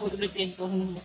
ulitin kung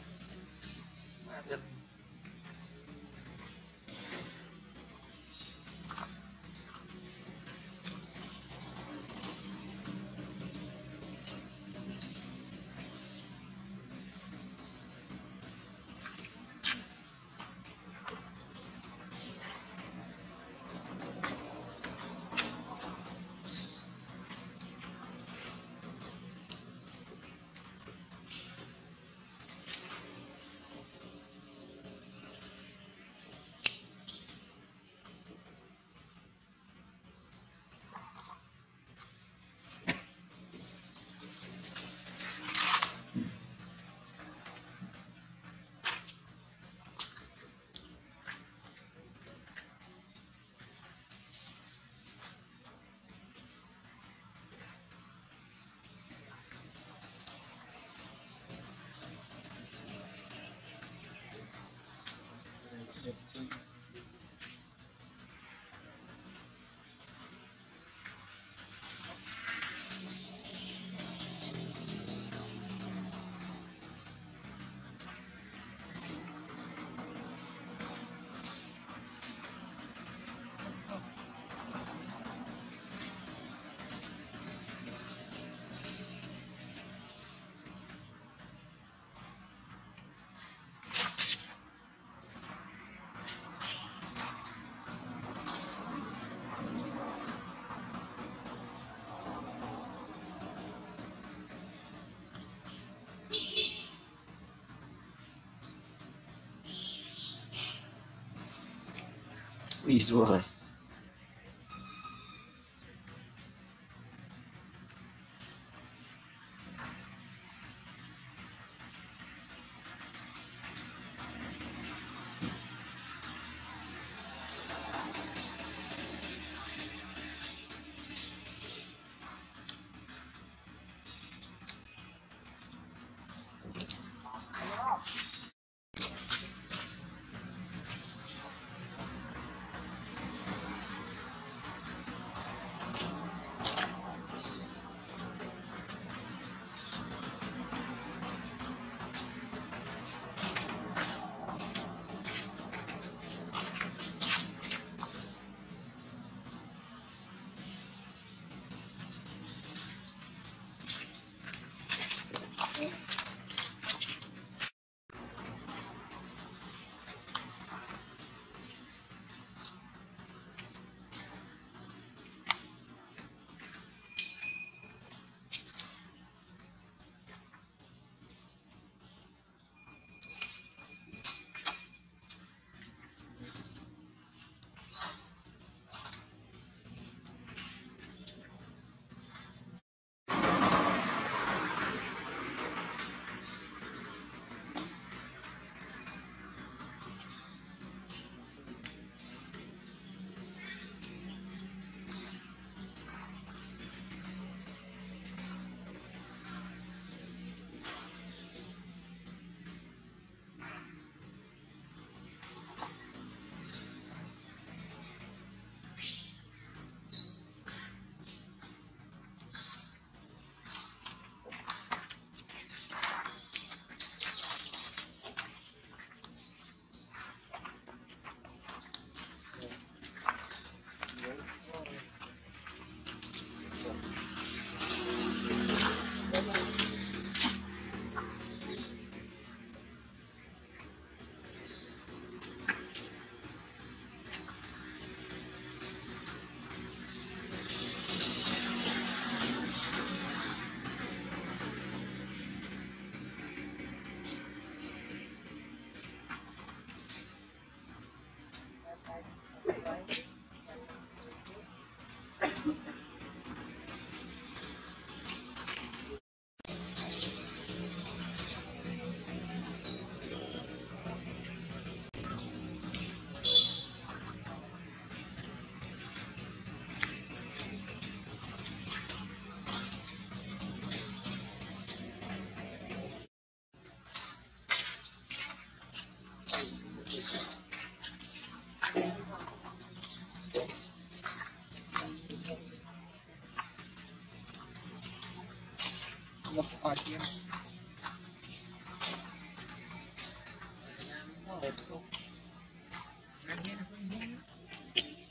please do it.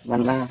Ganda.